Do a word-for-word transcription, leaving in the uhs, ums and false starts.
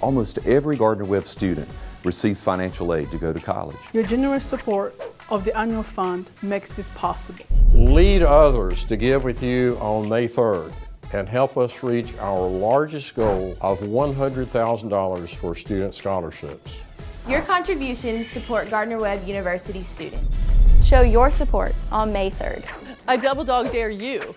Almost every Gardner-Webb student receives financial aid to go to college. Your generous support of the annual fund makes this possible. Lead others to give with you on May third and help us reach our largest goal of one hundred thousand dollars for student scholarships. Your contributions support Gardner-Webb University students. Show your support on May third. I double dog dare you.